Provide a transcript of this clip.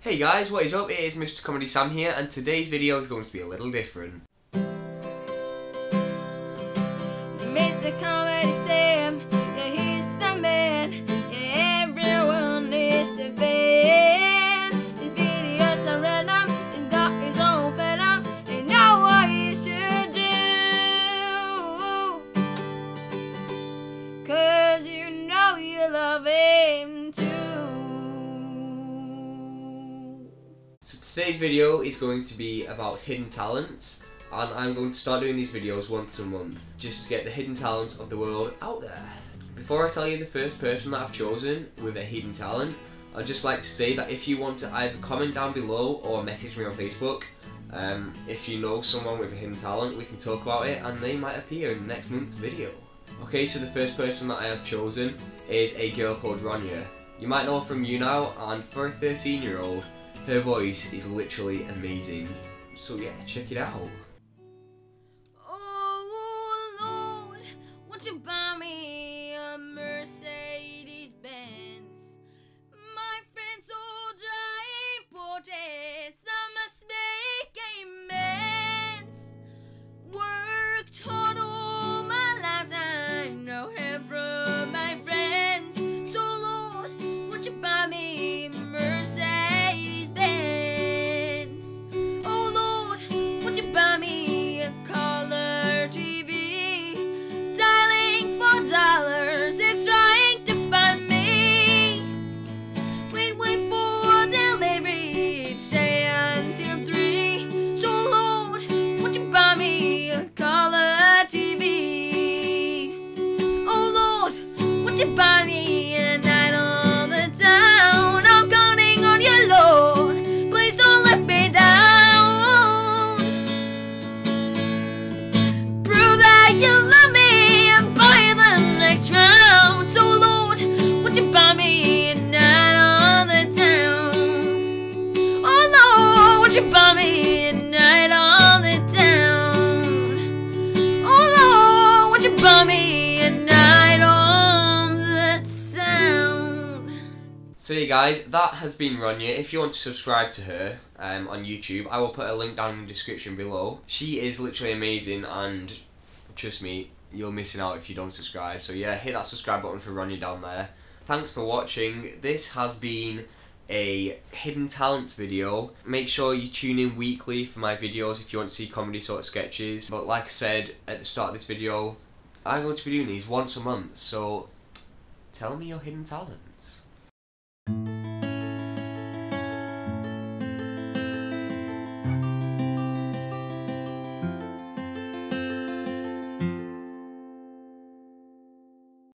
Hey guys, what is up? It is Mr. Comedy Sam here, and today's video is going to be a little different. Mr. Comedy Sam, yeah, he's the man. Yeah, everyone is a fan. His videos are random, he's got his own fandom. They know what he should do, cause you know you love him too. So today's video is going to be about hidden talents, and I'm going to start doing these videos once a month just to get the hidden talents of the world out there. Before I tell you the first person that I've chosen with a hidden talent, I'd just like to say that if you want to either comment down below or message me on Facebook, if you know someone with a hidden talent, we can talk about it and they might appear in next month's video. Okay, so the first person that I have chosen is a girl called Ronya. You might know her from You Now, and for a 13-year-old, her voice is literally amazing, so yeah, check it out. Oh Lord, won't you buy me a Mercedes-Benz? My friends all die for this, I must make amends. Worked hard all my life, I know him from my friends. So Lord, won't you buy me a Mercedes-Benz? Buy me a night on the town. I'm counting on you, Lord. Please don't let me down. Prove that you love me and buy the next round. So Lord, would you buy me a night on the town? Oh Lord, would you buy me a night on the town? Oh Lord, would you buy me a night on? So yeah guys, that has been Ronya. If you want to subscribe to her on YouTube, I will put a link down in the description below. She is literally amazing, and trust me, you're missing out if you don't subscribe. So yeah, hit that subscribe button for Ronya down there. Thanks for watching. This has been a hidden talents video. Make sure you tune in weekly for my videos if you want to see comedy sort of sketches. But like I said at the start of this video, I'm going to be doing these once a month. So tell me your hidden talent.